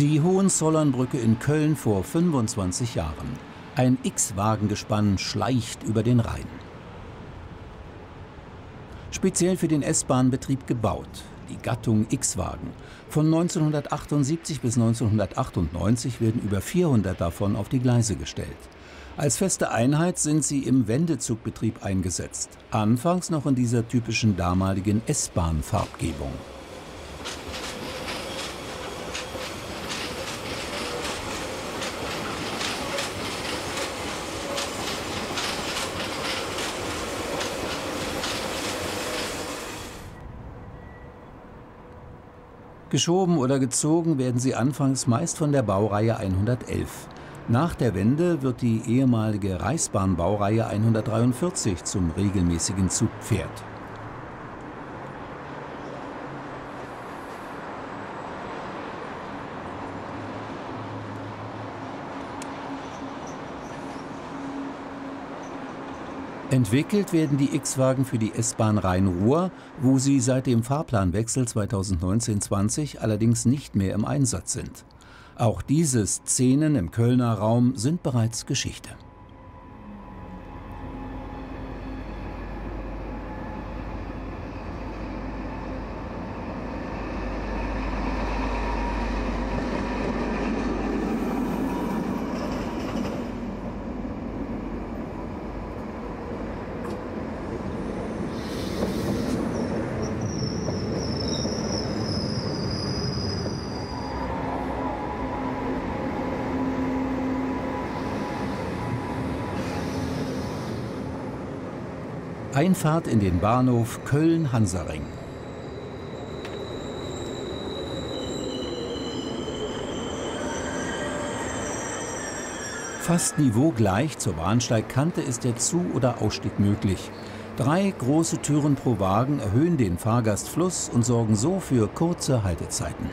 Die Hohenzollernbrücke in Köln vor 25 Jahren. Ein X-Wagen-Gespann schleicht über den Rhein. Speziell für den S-Bahn-Betrieb gebaut, die Gattung X-Wagen. Von 1978 bis 1998 werden über 400 davon auf die Gleise gestellt. Als feste Einheit sind sie im Wendezugbetrieb eingesetzt, anfangs noch in dieser typischen damaligen S-Bahn-Farbgebung. Geschoben oder gezogen werden sie anfangs meist von der Baureihe 111. Nach der Wende wird die ehemalige Reichsbahn-Baureihe 143 zum regelmäßigen Zugpferd. Entwickelt werden die X-Wagen für die S-Bahn Rhein-Ruhr, wo sie seit dem Fahrplanwechsel 2019-20 allerdings nicht mehr im Einsatz sind. Auch diese Szenen im Kölner Raum sind bereits Geschichte. Einfahrt in den Bahnhof Köln-Hansaring. Fast niveaugleich zur Bahnsteigkante ist der Zu- oder Ausstieg möglich. 3 große Türen pro Wagen erhöhen den Fahrgastfluss und sorgen so für kurze Haltezeiten.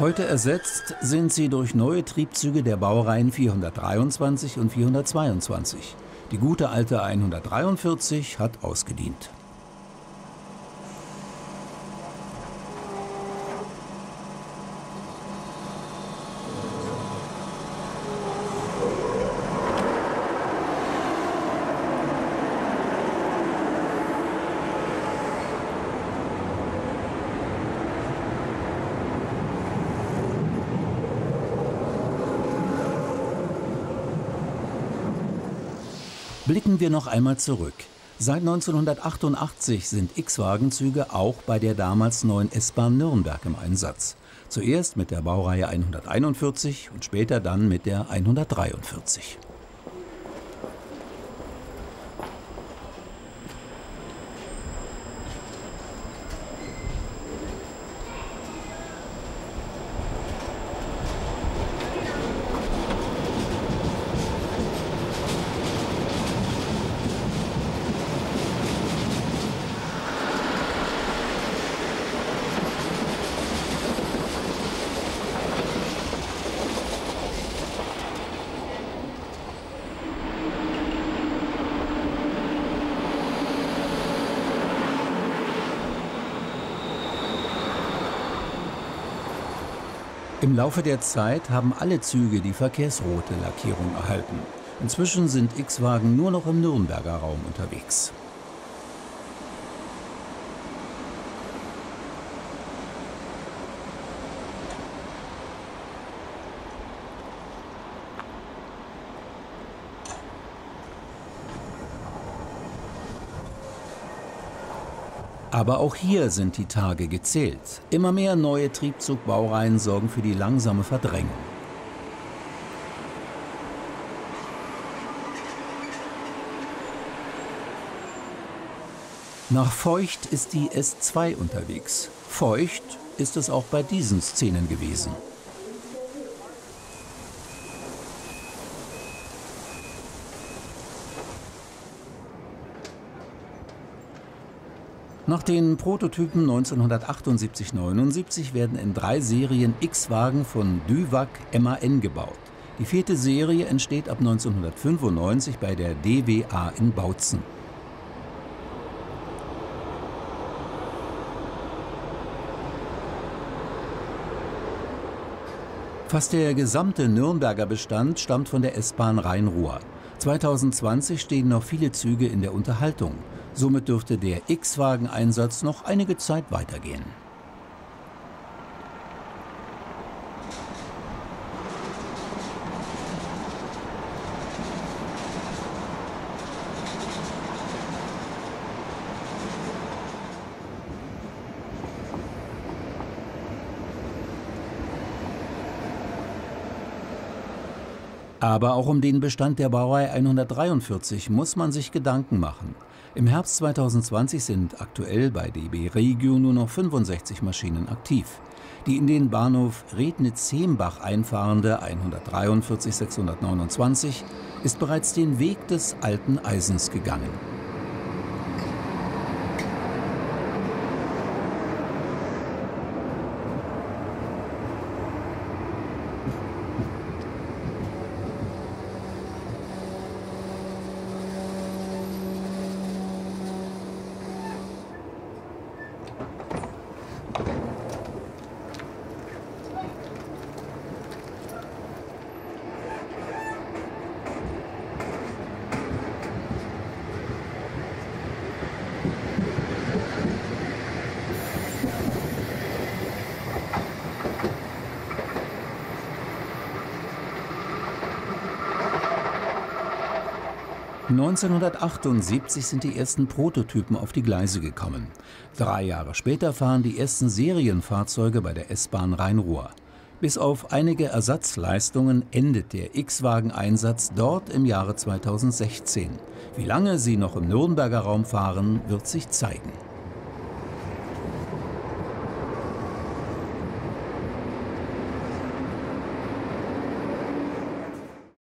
Heute ersetzt sind sie durch neue Triebzüge der Baureihen 423 und 422. Die gute alte 143 hat ausgedient. Blicken wir noch einmal zurück. Seit 1988 sind X-Wagenzüge auch bei der damals neuen S-Bahn Nürnberg im Einsatz. Zuerst mit der Baureihe 141 und später dann mit der 143. Im Laufe der Zeit haben alle Züge die verkehrsrote Lackierung erhalten. Inzwischen sind X-Wagen nur noch im Nürnberger Raum unterwegs. Aber auch hier sind die Tage gezählt. Immer mehr neue Triebzugbaureihen sorgen für die langsame Verdrängung. Nach Feucht ist die S2 unterwegs. Feucht ist es auch bei diesen Szenen gewesen. Nach den Prototypen 1978-79 werden in 3 Serien X-Wagen von DÜWAG MAN gebaut. Die 4. Serie entsteht ab 1995 bei der DWA in Bautzen. Fast der gesamte Nürnberger Bestand stammt von der S-Bahn Rhein-Ruhr. 2020 stehen noch viele Züge in der Unterhaltung. Somit dürfte der X-Wagen-Einsatz noch einige Zeit weitergehen. Aber auch um den Bestand der Baureihe 143 muss man sich Gedanken machen. Im Herbst 2020 sind aktuell bei DB Regio nur noch 65 Maschinen aktiv. Die in den Bahnhof Rednitz-Hembach einfahrende 143 629 ist bereits den Weg des alten Eisens gegangen. Ab 1978 sind die ersten Prototypen auf die Gleise gekommen. 3 Jahre später fahren die ersten Serienfahrzeuge bei der S-Bahn Rhein-Ruhr. Bis auf einige Ersatzleistungen endet der X-Wagen-Einsatz dort im Jahre 2016. Wie lange sie noch im Nürnberger Raum fahren, wird sich zeigen.